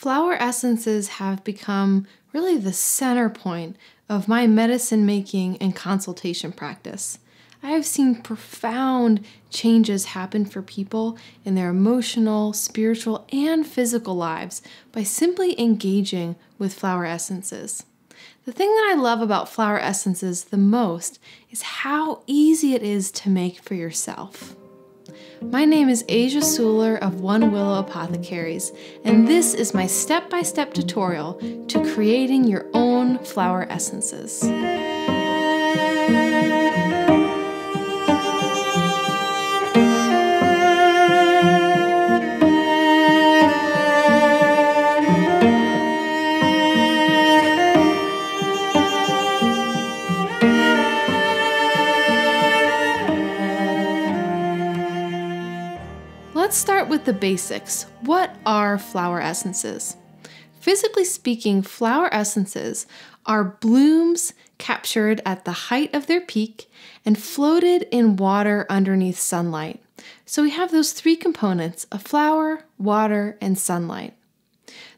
Flower essences have become really the center point of my medicine making and consultation practice. I have seen profound changes happen for people in their emotional, spiritual, and physical lives by simply engaging with flower essences. The thing that I love about flower essences the most is how easy it is to make for yourself. My name is Asia Suler of One Willow Apothecaries, and this is my step-by-step tutorial to creating your own flower essences. Let's start with the basics. What are flower essences? Physically speaking, flower essences are blooms captured at the height of their peak and floated in water underneath sunlight. So we have those three components: a flower, water, and sunlight.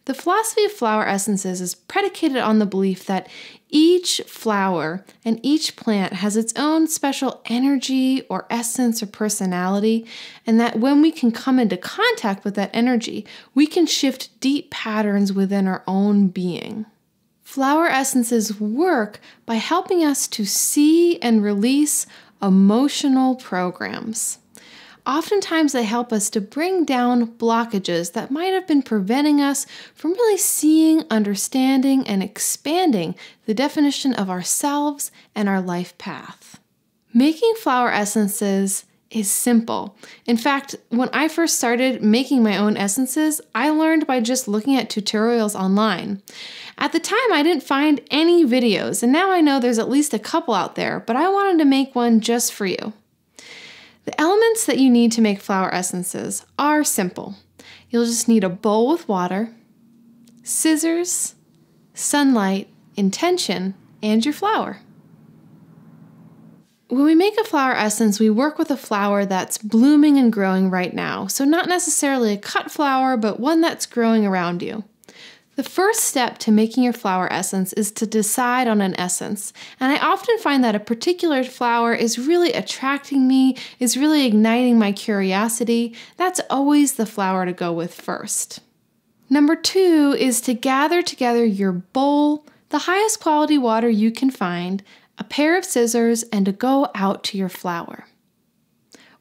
The philosophy of flower essences is predicated on the belief that each flower and each plant has its own special energy or essence or personality, and that when we can come into contact with that energy, we can shift deep patterns within our own being. Flower essences work by helping us to see and release emotional programs. Oftentimes they help us to bring down blockages that might have been preventing us from really seeing, understanding, and expanding the definition of ourselves and our life path. Making flower essences is simple. In fact, when I first started making my own essences, I learned by just looking at tutorials online. At the time, I didn't find any videos, and now I know there's at least a couple out there, but I wanted to make one just for you. The elements that you need to make flower essences are simple. You'll just need a bowl with water, scissors, sunlight, intention, and your flower. When we make a flower essence, we work with a flower that's blooming and growing right now. So not necessarily a cut flower, but one that's growing around you. The first step to making your flower essence is to decide on an essence, and I often find that a particular flower is really attracting me, is really igniting my curiosity. That's always the flower to go with first. Number two is to gather together your bowl, the highest quality water you can find, a pair of scissors, and to go out to your flower.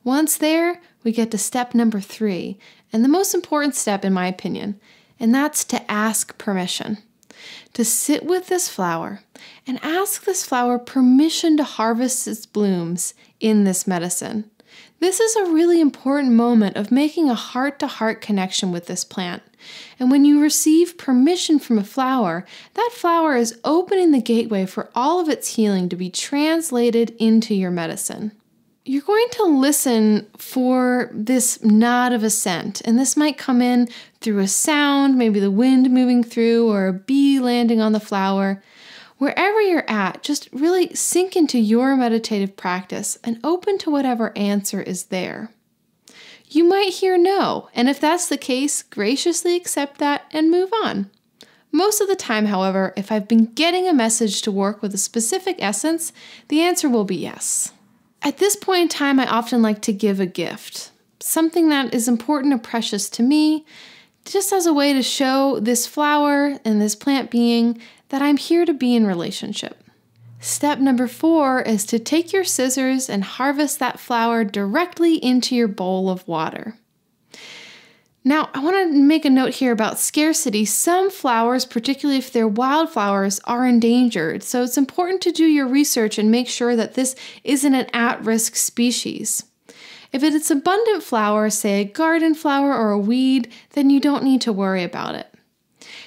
Once there, we get to step number three, and the most important step in my opinion, and that's to ask permission. To sit with this flower and ask this flower permission to harvest its blooms in this medicine. This is a really important moment of making a heart-to-heart connection with this plant. And when you receive permission from a flower, that flower is opening the gateway for all of its healing to be translated into your medicine. You're going to listen for this nod of assent, and this might come in through a sound, maybe the wind moving through or a bee landing on the flower. Wherever you're at, just really sink into your meditative practice and open to whatever answer is there. You might hear no, and if that's the case, graciously accept that and move on. Most of the time, however, if I've been getting a message to work with a specific essence, the answer will be yes. At this point in time, I often like to give a gift, something that is important or precious to me, just as a way to show this flower and this plant being that I'm here to be in relationship. Step number four is to take your scissors and harvest that flower directly into your bowl of water. Now, I want to make a note here about scarcity. Some flowers, particularly if they're wildflowers, are endangered. So it's important to do your research and make sure that this isn't an at-risk species. If it's abundant flower, say a garden flower or a weed, then you don't need to worry about it.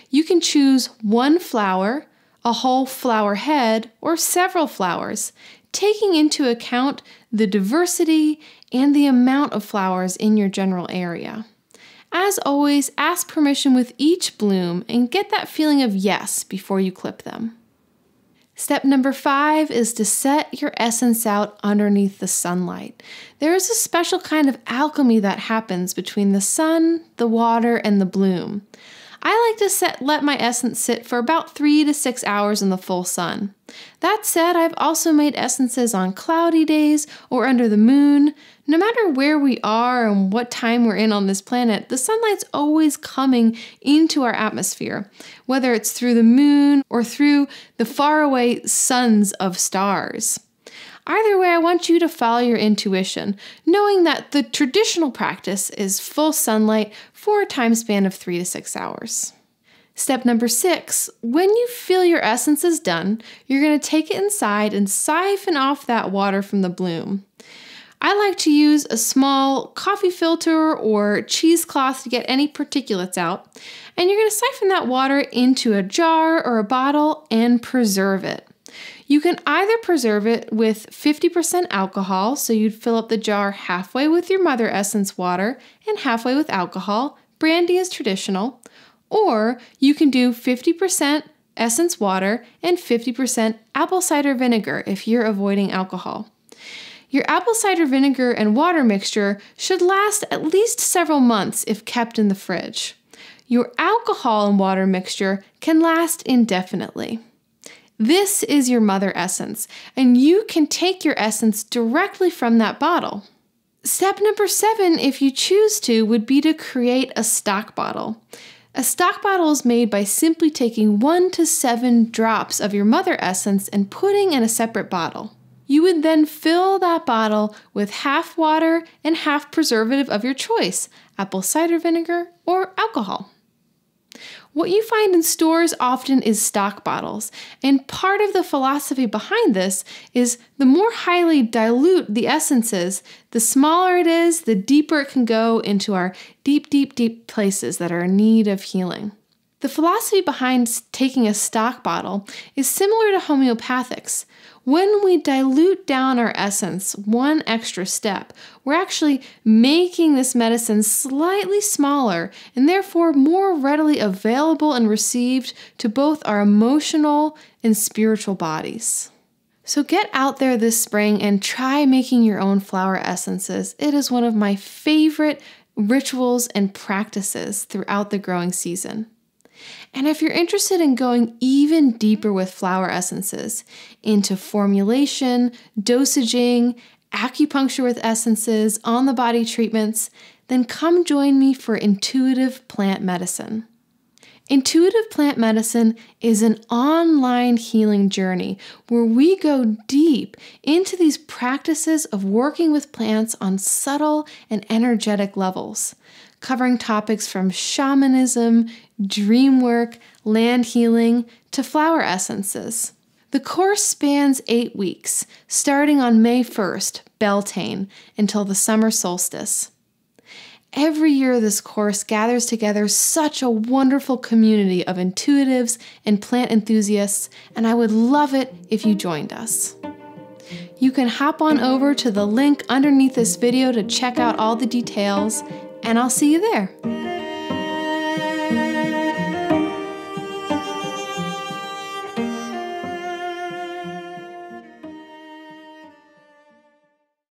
You can choose one flower, a whole flower head, or several flowers, taking into account the diversity and the amount of flowers in your general area. As always, ask permission with each bloom and get that feeling of yes before you clip them. Step number five is to set your essence out underneath the sunlight. There is a special kind of alchemy that happens between the sun, the water, and the bloom. I like to let my essence sit for about 3 to 6 hours in the full sun. That said, I've also made essences on cloudy days or under the moon. No matter where we are and what time we're in on this planet, the sunlight's always coming into our atmosphere, whether it's through the moon or through the faraway suns of stars. Either way, I want you to follow your intuition, knowing that the traditional practice is full sunlight for a time span of 3 to 6 hours. Step number 6, when you feel your essence is done, you're going to take it inside and siphon off that water from the bloom. I like to use a small coffee filter or cheesecloth to get any particulates out, and you're going to siphon that water into a jar or a bottle and preserve it. You can either preserve it with 50% alcohol, so you'd fill up the jar halfway with your mother essence water and halfway with alcohol, brandy is traditional, or you can do 50% essence water and 50% apple cider vinegar if you're avoiding alcohol. Your apple cider vinegar and water mixture should last at least several months if kept in the fridge. Your alcohol and water mixture can last indefinitely. This is your mother essence, and you can take your essence directly from that bottle. Step number 7, if you choose to, would be to create a stock bottle. A stock bottle is made by simply taking 1 to 7 drops of your mother essence and putting in a separate bottle. You would then fill that bottle with half water and half preservative of your choice, apple cider vinegar or alcohol. What you find in stores often is stock bottles, and part of the philosophy behind this is the more highly dilute the essence is, the smaller it is, the deeper it can go into our deep, deep, deep places that are in need of healing. The philosophy behind taking a stock bottle is similar to homeopathics. When we dilute down our essence one extra step, we're actually making this medicine slightly smaller and therefore more readily available and received to both our emotional and spiritual bodies. So get out there this spring and try making your own flower essences. It is one of my favorite rituals and practices throughout the growing season. And if you're interested in going even deeper with flower essences, into formulation, dosaging, acupuncture with essences, on-the-body treatments, then come join me for Intuitive Plant Medicine. Intuitive Plant Medicine is an online healing journey where we go deep into these practices of working with plants on subtle and energetic levels, covering topics from shamanism, dream work, land healing, to flower essences. The course spans 8 weeks, starting on May 1st, Beltane, until the summer solstice. Every year, this course gathers together such a wonderful community of intuitives and plant enthusiasts, and I would love it if you joined us. You can hop on over to the link underneath this video to check out all the details, and I'll see you there.